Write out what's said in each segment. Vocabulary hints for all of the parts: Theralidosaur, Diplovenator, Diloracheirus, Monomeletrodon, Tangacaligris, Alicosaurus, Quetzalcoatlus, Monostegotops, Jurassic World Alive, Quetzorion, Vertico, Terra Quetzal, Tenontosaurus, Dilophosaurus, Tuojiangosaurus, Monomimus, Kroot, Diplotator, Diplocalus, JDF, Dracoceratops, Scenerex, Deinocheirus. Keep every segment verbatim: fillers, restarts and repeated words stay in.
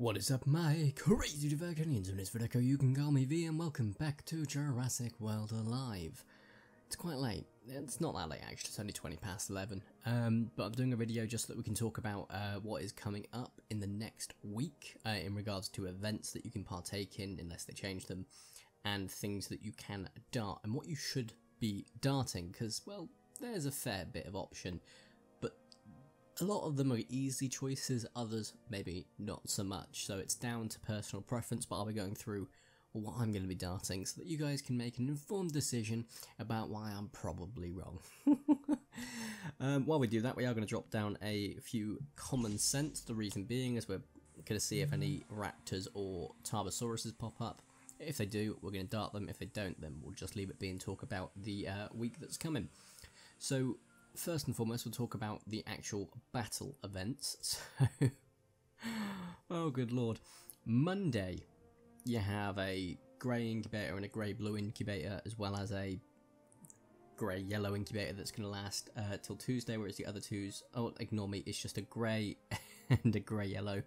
What is up, my crazy Verticonians? My name is Vertico, you can call me V, and welcome back to Jurassic World Alive. It's quite late. It's not that late actually, it's only twenty past eleven. Um, but I'm doing a video just so that we can talk about uh, what is coming up in the next week uh, in regards to events that you can partake in, unless they change them, and things that you can dart, and what you should be darting, because, well, there's a fair bit of option. A lot of them are easy choices, others maybe not so much, so it's down to personal preference, but I'll be going through what I'm going to be darting so that you guys can make an informed decision about why I'm probably wrong. um, while we do that, we are going to drop down a few common sense, the reason being is we're going to see if any raptors or Tuojiangosauruses pop up. If they do, we're going to dart them. If they don't, then we'll just leave it be and talk about the uh, week that's coming. So, first and foremost, we'll talk about the actual battle events. So, oh good lord. Monday, you have a grey incubator and a grey-blue incubator, as well as a grey-yellow incubator that's going to last uh, till Tuesday, whereas the other two's, oh, ignore me, it's just a grey and a grey-yellow.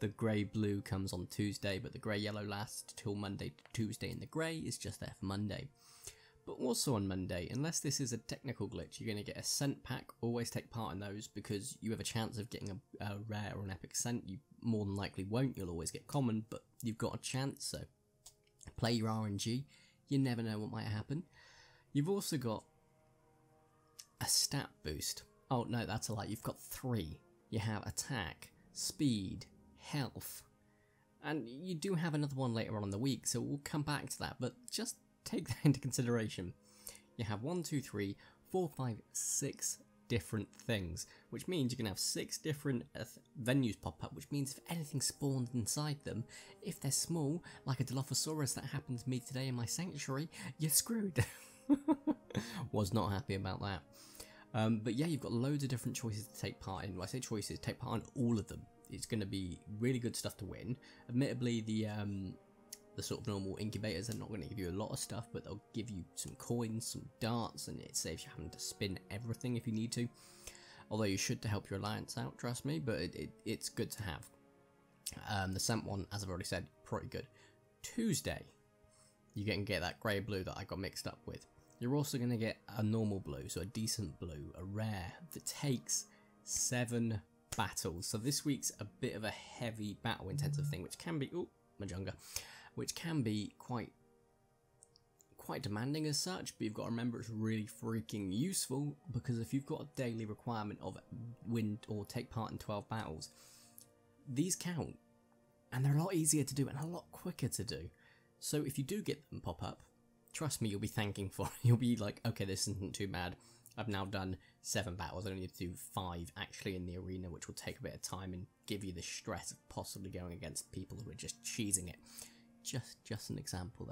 The grey-blue comes on Tuesday, but the grey-yellow lasts till Monday to Tuesday, and the grey is just there for Monday. But also on Monday, unless this is a technical glitch, you're going to get a scent pack. Always take part in those because you have a chance of getting a, a rare or an epic scent. You more than likely won't, you'll always get common, but you've got a chance, so play your R N G. You never know what might happen. You've also got a stat boost. Oh no, that's a lie, you've got three. You have attack, speed, health, and you do have another one later on in the week, so we'll come back to that, but just take that into consideration. You have one, two, three, four, five, six different things, which means you can have six different uh, venues pop up, which means if anything spawned inside them, if they're small, like a Dilophosaurus that happened to me today in my sanctuary, you're screwed. Was not happy about that. Um, but yeah, you've got loads of different choices to take part in. When I say choices, take part in all of them. It's going to be really good stuff to win. Admittedly, the... Um, The sort of normal incubators are not going to give you a lot of stuff, but they'll give you some coins, some darts, and it saves you having to spin everything if you need to. Although you should to help your alliance out, trust me, but it, it, it's good to have. Um, the scent one, as I've already said, pretty good. Tuesday, you're going to get that grey-blue that I got mixed up with. You're also going to get a normal blue, so a decent blue, a rare, that takes seven battles. So this week's a bit of a heavy battle-intensive thing, which can be... Ooh, Majunga, which can be quite quite demanding as such, but you've got to remember it's really freaking useful, because if you've got a daily requirement of win or take part in twelve battles, these count, and they're a lot easier to do and a lot quicker to do. So if you do get them pop up, trust me, you'll be thanking for it. You'll be like, okay, this isn't too bad. I've now done seven battles, I only need to do five actually in the arena, which will take a bit of time and give you the stress of possibly going against people who are just cheesing it. Just just an example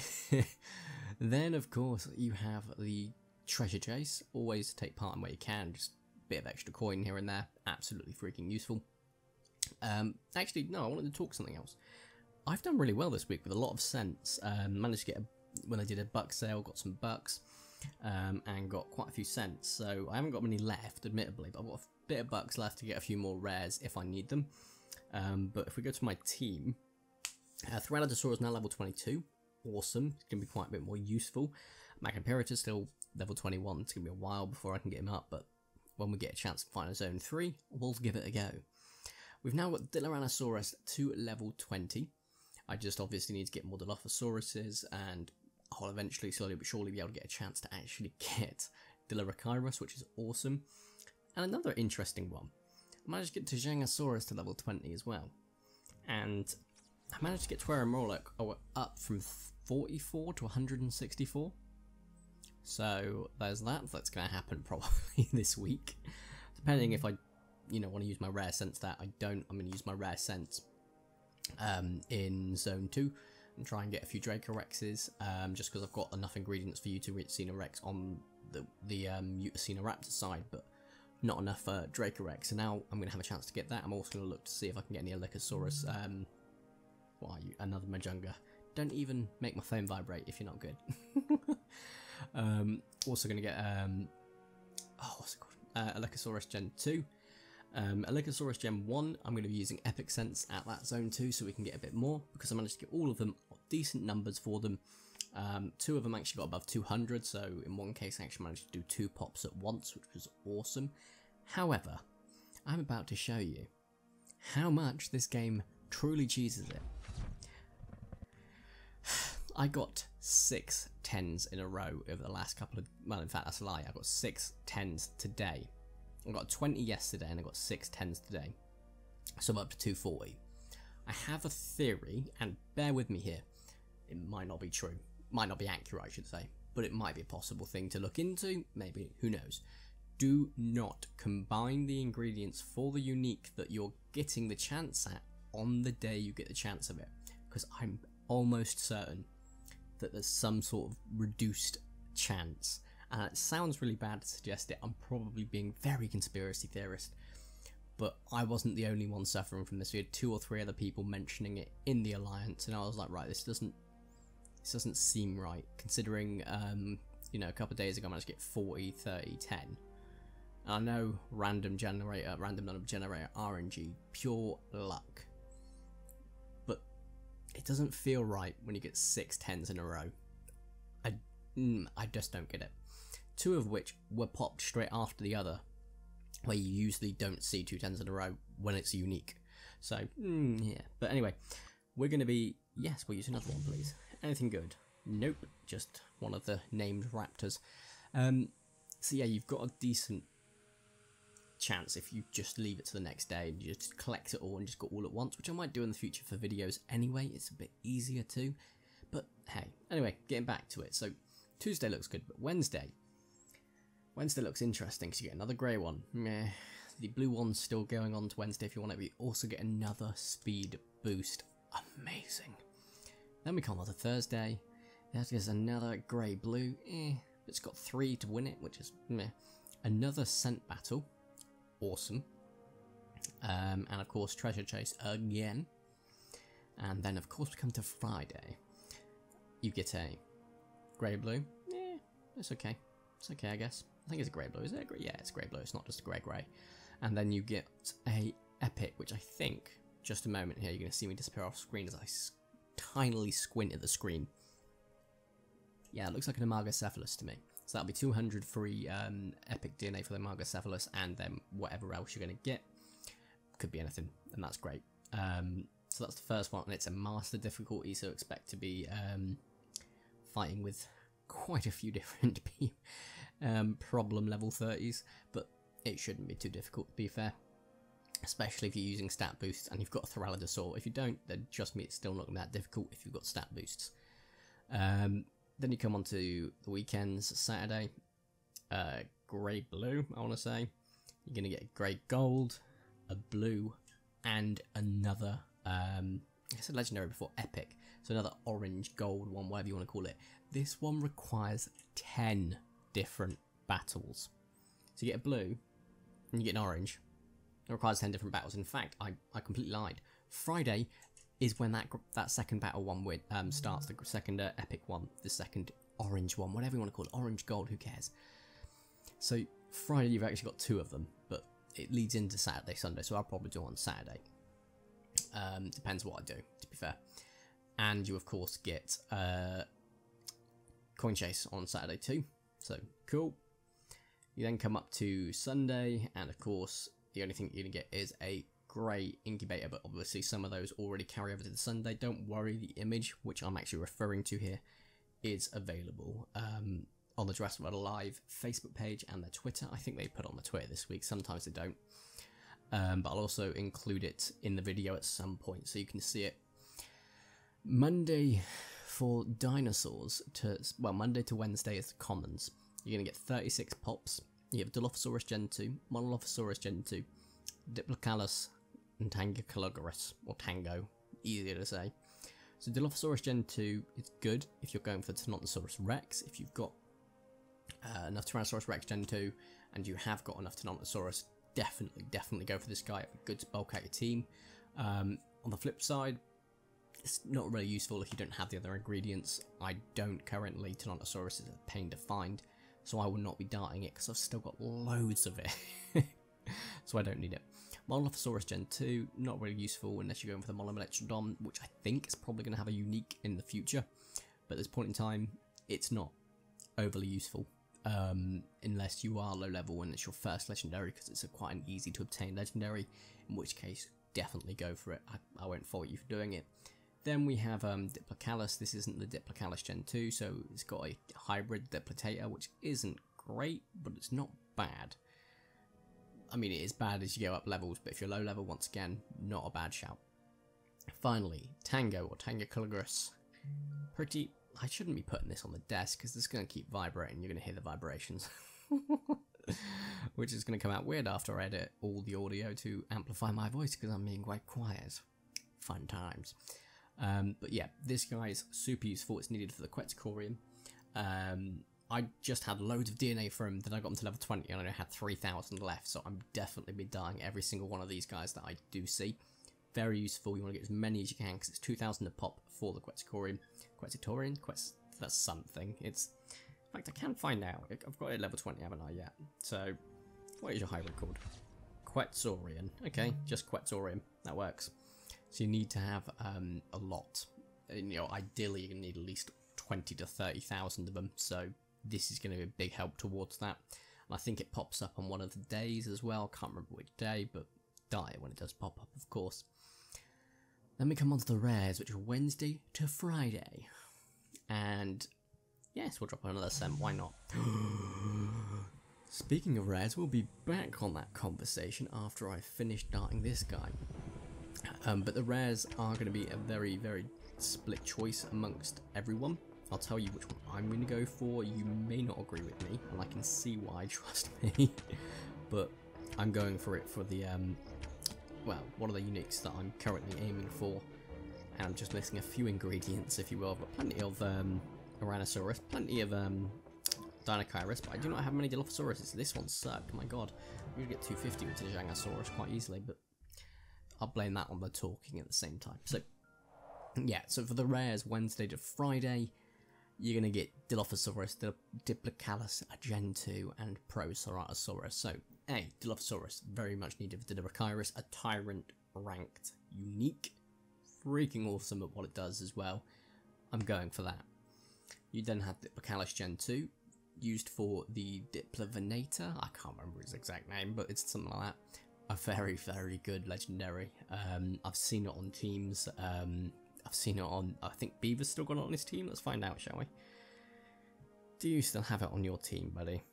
there. Then, of course, you have the treasure chase. Always take part in where you can, just a bit of extra coin here and there. Absolutely freaking useful. Um, actually, no, I wanted to talk something else. I've done really well this week with a lot of cents. Um, managed to get, a, when I did a buck sale, got some bucks. Um, and got quite a few cents, so I haven't got many left, admittedly, but I've got a bit of bucks left to get a few more rares if I need them. Um, but if we go to my team, uh, Pteranodon is now level twenty-two, awesome, it's going to be quite a bit more useful. Magnapyritor is still level twenty-one, it's going to be a while before I can get him up, but when we get a chance to find a zone three, we'll give it a go. We've now got Diloracheirus to level twenty, I just obviously need to get more Dilophosauruses, and I'll eventually, slowly but surely, be able to get a chance to actually get Diloracheirus, which is awesome. And another interesting one, I managed to get Tuojiangosaurus to level twenty as well. And I managed to get Tuojiangosaurus oh, up from forty-four to one hundred sixty-four. So there's that, that's going to happen probably this week. Depending if I, you know, want to use my rare sense that I don't, I'm going to use my rare sense um, in zone two. And try and get a few Dracorexes, um, just because I've got enough ingredients for you to reach Scenerex on the, the um, Raptor side, but not enough uh, Dracorex. So now I'm going to have a chance to get that. I'm also going to look to see if I can get any Alicosaurus. Um, what are you? Another Majunga. Don't even make my phone vibrate if you're not good. um, also going to get, um, oh, what's it called? Uh, Alicosaurus Gen two. Um, Alicosaurus Gen one, I'm going to be using Epic Sense at that Zone two so we can get a bit more, because I managed to get all of them decent numbers for them. Um, two of them actually got above two hundred, so in one case I actually managed to do two pops at once, which was awesome. However, I'm about to show you how much this game truly cheeses it. I got six tens in a row over the last couple of, well in fact that's a lie, I got six tens today. I got twenty yesterday and I got six tens today, so I'm up to two forty. I have a theory, and bear with me here, it might not be true, might not be accurate I should say, but it might be a possible thing to look into, maybe, who knows. Do not combine the ingredients for the unique that you're getting the chance at on the day you get the chance of it, because I'm almost certain that there's some sort of reduced chance. And uh, it sounds really bad to suggest it, I'm probably being very conspiracy theorist, but I wasn't the only one suffering from this. We had two or three other people mentioning it in the Alliance, and I was like, right, this doesn't this doesn't seem right, considering um, you know, a couple of days ago I managed to get forty, thirty, ten. And I know random generator, random number generator, R N G, pure luck, but it doesn't feel right when you get six tens in a row. I, mm, I just don't get it. Two of which were popped straight after the other, where you usually don't see two tens in a row when it's unique. So, mm, yeah. But anyway, we're going to be... Yes, we'll use another one, please. Anything good? Nope, just one of the named raptors. Um, so yeah, you've got a decent chance if you just leave it to the next day and you just collect it all and just go all at once, which I might do in the future for videos anyway. It's a bit easier too. But hey, anyway, getting back to it. So, Tuesday looks good, but Wednesday... Wednesday looks interesting because you get another grey one. Meh. The blue one's still going on to Wednesday if you want it, but you also get another speed boost. Amazing. Then we come on to Thursday. That is another grey blue. Eh. It's got three to win it, which is meh. Another scent battle. Awesome. Um, and of course, treasure chase again. And then, of course, we come to Friday. You get a grey blue. Eh. It's okay. It's okay, I guess. I think it's a grey blue, is it? A grey? Yeah, it's grey blue, it's not just a grey grey. And then you get a epic, which I think, just a moment here, you're going to see me disappear off screen as I tinily squint at the screen. Yeah, it looks like an Amargocephalus to me. So that'll be two hundred free um, epic D N A for the Amargocephalus, and then whatever else you're going to get. Could be anything, and that's great. Um, so that's the first one, and it's a master difficulty, so expect to be um, fighting with quite a few different um, problem level thirties, but it shouldn't be too difficult to be fair, especially if you're using stat boosts and you've got a Theralidosaur. If you don't, then trust me, it's still not that difficult if you've got stat boosts. Um, then you come on to the weekends. Saturday, uh, grey blue, I want to say. You're going to get a grey gold, a blue, and another, um, I said legendary before, epic, so another orange, gold one, whatever you want to call it. This one requires ten different battles. So you get a blue, and you get an orange. It requires ten different battles. In fact, I, I completely lied. Friday is when that that second battle one win, um, starts, the second uh, epic one, the second orange one, whatever you want to call it, orange, gold, who cares. So Friday you've actually got two of them, but it leads into Saturday, Sunday, so I'll probably do it on Saturday. Um, depends what I do, to be fair. And you, of course, get uh, Coin Chase on Saturday too, so cool. You then come up to Sunday, and of course, the only thing you're going to get is a grey incubator, but obviously some of those already carry over to the Sunday. Don't worry, the image, which I'm actually referring to here, is available um, on the Jurassic World Alive Facebook page and their Twitter. I think they put on the Twitter this week, sometimes they don't. Um, but I'll also include it in the video at some point so you can see it. Monday for dinosaurs, to well Monday to Wednesday is the commons. You're going to get thirty-six pops. You have Dilophosaurus Gen two, Monolophosaurus Gen two, Diplocalus and Tangacaligris, or Tango, easier to say. So Dilophosaurus Gen two is good if you're going for Tenontosaurus Rex, if you've got uh, enough Tyrannosaurus Rex Gen two and you have got enough Tenontosaurus. Definitely, definitely go for this guy. It'd be good to bulk out your team. Um, on the flip side, it's not really useful if you don't have the other ingredients. I don't currently. Tenontosaurus is a pain to find, so I will not be darting it because I've still got loads of it. so I don't need it. Monolophosaurus Gen two, not really useful unless you're going for the Monomeletrodon, which I think is probably going to have a unique in the future, but at this point in time it's not overly useful, um, unless you are low level and it's your first legendary, because it's a quite an easy to obtain legendary, in which case definitely go for it. I, I won't fault you for doing it. Then we have um, Diplocalus. This isn't the Diplocalus Gen two, so it's got a hybrid Diplotator, which isn't great, but it's not bad. I mean, it is bad as you go up levels, but if you're low level, once again, not a bad shout. Finally, Tango or Tangacaligris. Pretty... I shouldn't be putting this on the desk, because this is going to keep vibrating. You're going to hear the vibrations. Which is going to come out weird after I edit all the audio to amplify my voice, because I'm being quite quiet. Fun times. Um, but yeah, this guy is super useful. It's needed for the Quetzalorian. Um, I just had loads of D N A for him, then I got him to level twenty, and I only had three thousand left, so I'm definitely been dying every single one of these guys that I do see. Very useful. You want to get as many as you can, because it's two thousand a pop for the Quetzalorian. Quetzalorian? Quetz... that's something. It's... In fact, I can find out. I've got it at level twenty, haven't I, yet? So, what is your hybrid called? Quetzorion. Okay, just Quetzorion. That works. So you need to have um, a lot, and, you know, ideally you're going to need at least twenty to thirty thousand of them, so this is going to be a big help towards that. And I think it pops up on one of the days as well, can't remember which day, but die when it does pop up, of course. Then we come on to the rares, which are Wednesday to Friday, and yes, we'll drop another cent, why not? Speaking of rares, we'll be back on that conversation after I finish darting this guy. Um, but the rares are going to be a very, very split choice amongst everyone. I'll tell you which one I'm going to go for. You may not agree with me, and I can see why, trust me. But I'm going for it for the, um, well, one of the uniques that I'm currently aiming for. And I'm just missing a few ingredients, if you will. I've got plenty of um, Aranosaurus, plenty of um, Deinocheirus, but I do not have many Dilophosauruses. This one sucked, my god. I'm going to get two fifty with Tuojiangosaurus quite easily, but... I'll blame that on the talking at the same time. So, yeah, so for the rares, Wednesday to Friday, you're going to get Dilophosaurus, Dil Diplocalus, Gen two, and Proceratosaurus. So, A, Dilophosaurus, very much needed for Diloracheirus, a Tyrant-ranked unique. Freaking awesome at what it does as well. I'm going for that. You then have Diplocalus Gen two, used for the Diplovenator. I can't remember his exact name, but it's something like that. A very, very good legendary. Um, I've seen it on teams. Um, I've seen it on... I think Beaver's still got it on his team. Let's find out, shall we? Do you still have it on your team, buddy?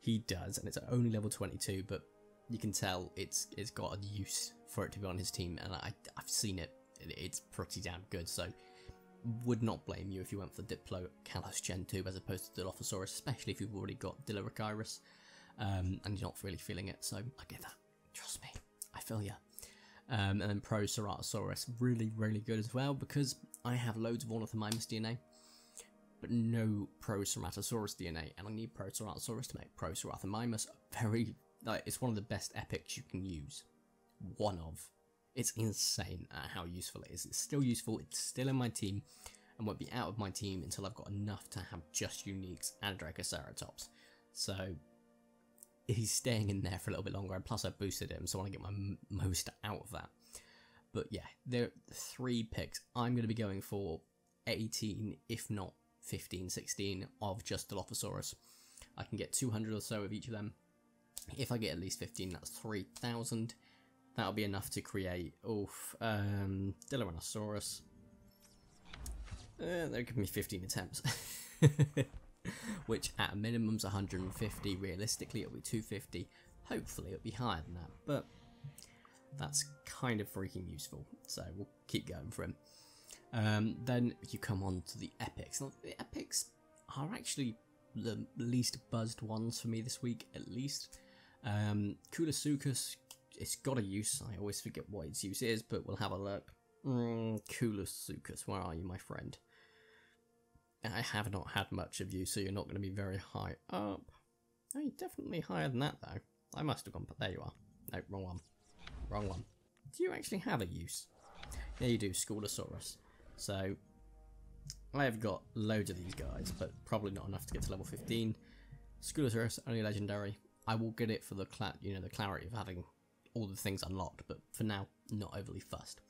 He does, and it's only level twenty-two, but you can tell it's it's got a use for it to be on his team, and I, I've seen it. It's pretty damn good, so would not blame you if you went for Diplocalus Gen two as opposed to Dilophosaurus, especially if you've already got Diloracheirus, um, and you're not really feeling it, so I get that. Trust me, I feel ya. Um, and then Proceratosaurus, really, really good as well, because I have loads of Ornithomimus D N A, but no Proceratosaurus D N A, and I need Proceratosaurus to make Proceratomimus very... Like, it's one of the best epics you can use. One of. It's insane at how useful it is. It's still useful, it's still in my team, and won't be out of my team until I've got enough to have just uniques and Dracoceratops. So... he's staying in there for a little bit longer, and plus I boosted him, so I want to get my most out of that. But yeah, there are three picks. I'm going to be going for eighteen, if not fifteen, sixteen of just Dilophosaurus. I can get two hundred or so of each of them. If I get at least fifteen, that's three thousand. That'll be enough to create, oof, um, Dilophosaurus. Uh, they'll give me fifteen attempts. Which at a minimum is one hundred fifty, realistically it'll be two fifty, hopefully it'll be higher than that, but that's kind of freaking useful, so we'll keep going for him. Um, then you come on to the epics. Now, the epics are actually the least buzzed ones for me this week, at least. Um, Koolasuchus, it's got a use, I always forget what its use is, but we'll have a look. Mm, Koolasuchus, where are you, my friend? I have not had much of you, so you're not going to be very high up. No, you're definitely higher than that, though. I must have gone, but there you are. No, wrong one. Wrong one. Do you actually have a use? Yeah, you do, Skullosaurus. So, I have got loads of these guys, but probably not enough to get to level fifteen. Skullosaurus, only legendary. I will get it for the cla you know the clarity of having all the things unlocked, but for now, not overly fussed.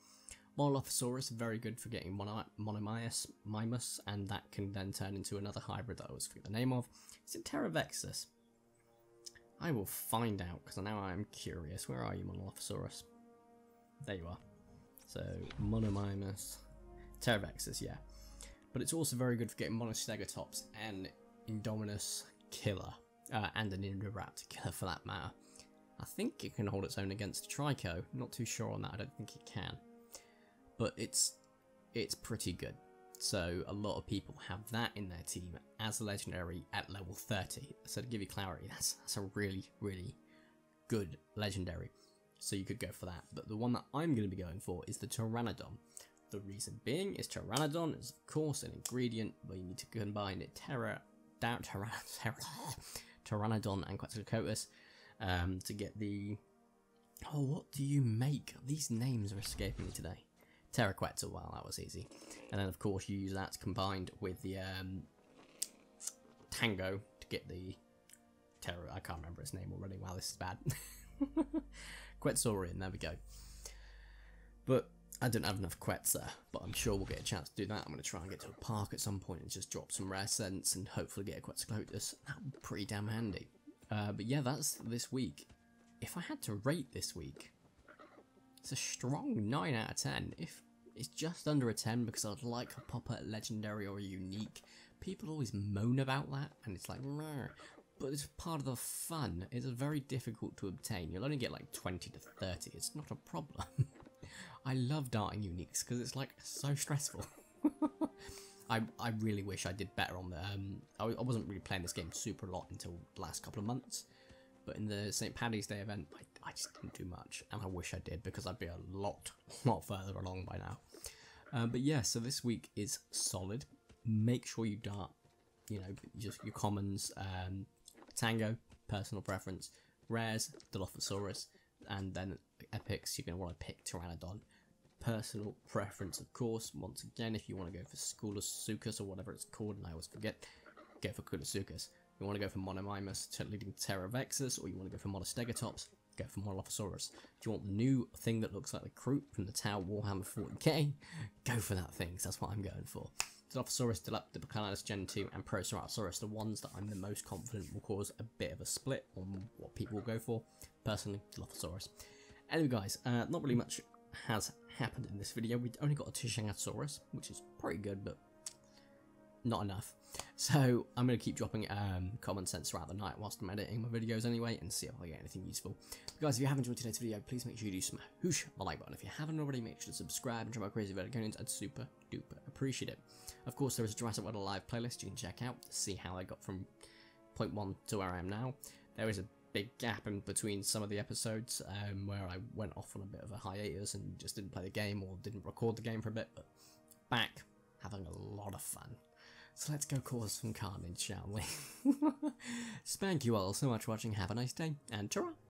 Monolophosaurus, very good for getting Monomimus, and that can then turn into another hybrid that I always forget the name of. Is it Pterovexus? I will find out, because now I am curious. Where are you, Monolophosaurus? There you are. So, Monomimus, Pterovexus, yeah. But it's also very good for getting Monostegotops and Indominus Killer, uh, and an Indoraptor Killer for that matter. I think it can hold its own against Trico, not too sure on that, I don't think it can. But it's it's pretty good, so a lot of people have that in their team as a legendary at level thirty. So to give you clarity, that's, that's a really, really good legendary, so you could go for that. But the one that I'm going to be going for is the Pteranodon. The reason being is Pteranodon is of course an ingredient, but you need to combine it Terra, Down Terra, Terra, Pteranodon and Quetzalcoatlus um, to get the... Oh, what do you make? These names are escaping me today. Terra Quetzal, well, that was easy. And then, of course, you use that combined with the um, Tango to get the Terra... I can't remember its name already. Wow, this is bad. Quetzorion, there we go. But I don't have enough Quetz there, but I'm sure we'll get a chance to do that. I'm going to try and get to a park at some point and just drop some rare scents and hopefully get a Quetzalcoatlus. That would be pretty damn handy. Uh, but yeah, that's this week. If I had to rate this week... It's a strong nine out of ten, if it's just under a ten, because I'd like a pop-up legendary or a unique. People always moan about that, and it's like, rah, but it's part of the fun. It's very difficult to obtain. You'll only get like twenty to thirty, it's not a problem. I love darting uniques, because it's like so stressful. I, I really wish I did better on the, um, I, I wasn't really playing this game super a lot until the last couple of months. But in the Saint Paddy's Day event, I, I just didn't do much, and I wish I did, because I'd be a lot, lot further along by now. Uh, but yeah, so this week is solid. Make sure you dart, you know, just your commons, um, Tango, personal preference, rares, Dilophosaurus, and then epics, you're going to want to pick Pteranodon. Personal preference, of course. Once again, if you want to go for Koolasuchus or whatever it's called, and I always forget, go for Koolasuchus. You want to go for Monomimus, leading to Pterovexus, or you want to go for Monostegotops, go for Monolophosaurus. Do you want the new thing that looks like the Kroot from the Tau Warhammer forty K? Go for that thing, so that's what I'm going for. Dilophosaurus, Diplocalus, Gen two, and Proceratosaurus, the ones that I'm the most confident will cause a bit of a split on what people will go for. Personally, Dilophosaurus. Anyway guys, uh, not really much has happened in this video. We've only got a Tuojiangosaurus, which is pretty good, but not enough. So I'm going to keep dropping um, common sense throughout the night whilst I'm editing my videos anyway, and see if I get anything useful. But guys, if you have enjoyed today's video, please make sure you do smash my like button. If you haven't already, make sure to subscribe and join my crazy Verticonians. I'd super duper appreciate it. Of course, there is a Jurassic World Alive playlist you can check out to see how I got from point one to where I am now. There is a big gap in between some of the episodes um, where I went off on a bit of a hiatus and just didn't play the game or didn't record the game for a bit, but back having a lot of fun. So let's go cause some carnage, shall we? Thank you all so much for watching, have a nice day, and ta-ra!